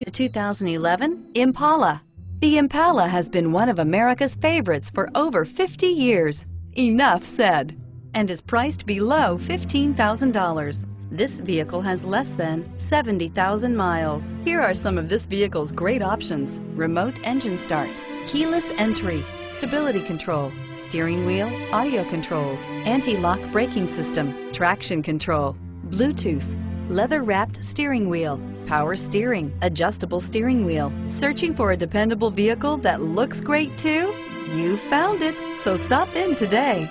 The 2011 Impala. The Impala has been one of America's favorites for over 50 years. Enough said. And is priced below $15,000. This vehicle has less than 70,000 miles. Here are some of this vehicle's great options: remote engine start, keyless entry, stability control, steering wheel audio controls, anti-lock braking system, traction control, Bluetooth, leather-wrapped steering wheel, power steering, adjustable steering wheel. Searching for a dependable vehicle that looks great too? You found it, so stop in today.